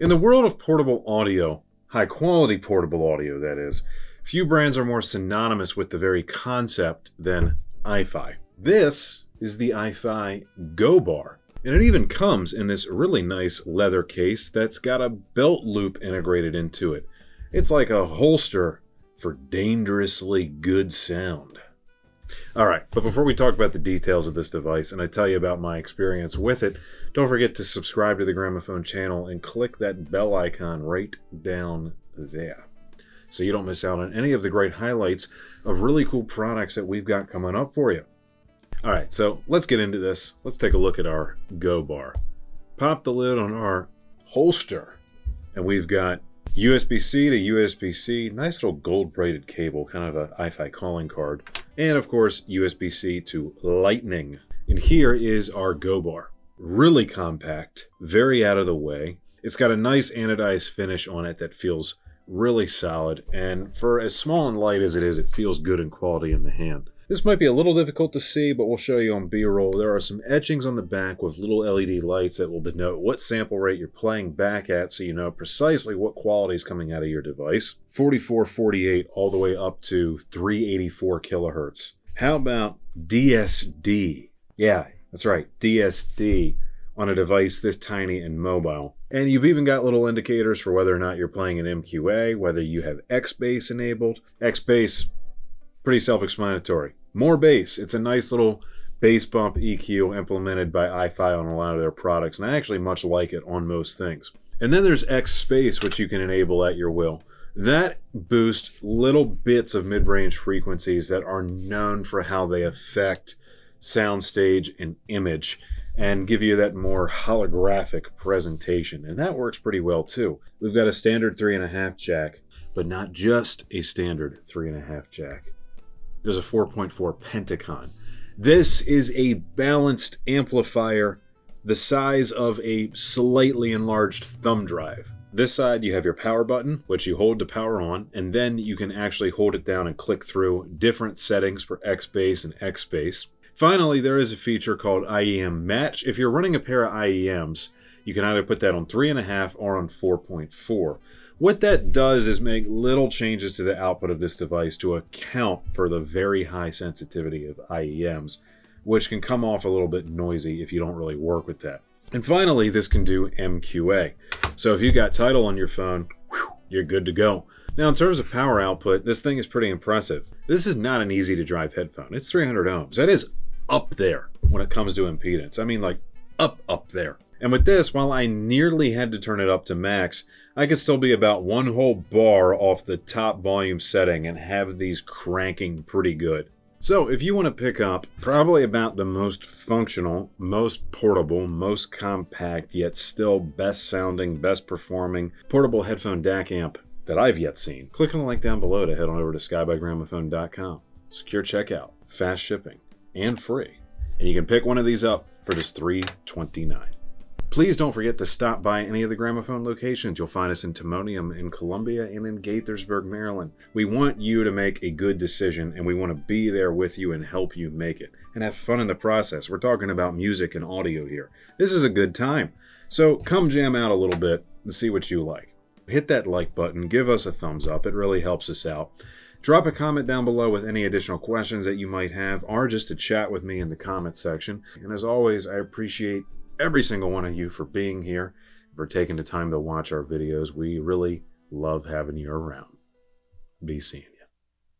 In the world of portable audio, high-quality portable audio that is, few brands are more synonymous with the very concept than iFi. This is the iFi Go Bar, and it even comes in this really nice leather case that's got a belt loop integrated into it. It's like a holster for dangerously good sound. All right, but before we talk about the details of this device and I tell you about my experience with it, don't forget to subscribe to the Gramophone channel and click that bell icon right down there so you don't miss out on any of the great highlights of really cool products that we've got coming up for you. All right, so let's get into this. Let's take a look at our Go Bar. Pop the lid on our holster, and we've got USB-C to USB-C, nice little gold braided cable, kind of an iFi calling card. And of course, USB-C to Lightning. And here is our Go Bar. Really compact, very out of the way. It's got a nice anodized finish on it that feels really solid. And for as small and light as it is, it feels good in quality in the hand. This might be a little difficult to see, but we'll show you on B-roll. There are some etchings on the back with little LED lights that will denote what sample rate you're playing back at so you know precisely what quality is coming out of your device. 4448 all the way up to 384 kilohertz. How about DSD? Yeah, that's right, DSD on a device this tiny and mobile. And you've even got little indicators for whether or not you're playing an MQA, whether you have X-Base enabled. X-Base, pretty self-explanatory. More bass. It's a nice little bass bump EQ implemented by iFi on a lot of their products, and I actually much like it on most things. And then there's X-Space, which you can enable at your will. That boosts little bits of mid-range frequencies that are known for how they affect soundstage and image and give you that more holographic presentation, and that works pretty well too. We've got a standard 3.5 jack, but not just a standard 3.5 jack. There's a 4.4 pentacon. This is a balanced amplifier the size of a slightly enlarged thumb drive. This side you have your power button, which you hold to power on, and then you can actually hold it down and click through different settings for X-Base and X-Space. Finally, there is a feature called IEM match. If you're running a pair of IEMs, you can either put that on 3.5 or on 4.4. What that does is make little changes to the output of this device to account for the very high sensitivity of IEMs, which can come off a little bit noisy if you don't really work with that. And finally, this can do MQA. So if you've got title on your phone, you're good to go. Now, in terms of power output, this thing is pretty impressive. This is not an easy-to-drive headphone. It's 300 ohms. That is up there when it comes to impedance. I mean, like, up there. And with this, while I nearly had to turn it up to max, I could still be about one whole bar off the top volume setting and have these cranking pretty good. So if you want to pick up probably about the most functional, most portable, most compact, yet still best sounding, best performing portable headphone DAC amp that I've yet seen, click on the link down below to head on over to skybygramophone.com. Secure checkout, fast shipping, and free. And you can pick one of these up for just $329. Please don't forget to stop by any of the Gramophone locations. You'll find us in Timonium, in Columbia, and in Gaithersburg, Maryland. We want you to make a good decision, and we want to be there with you and help you make it. And have fun in the process. We're talking about music and audio here. This is a good time. So come jam out a little bit and see what you like. Hit that like button. Give us a thumbs up. It really helps us out. Drop a comment down below with any additional questions that you might have, or just to chat with me in the comment section. And as always, I appreciate every single one of you for being here, for taking the time to watch our videos. We really love having you around. Be seen.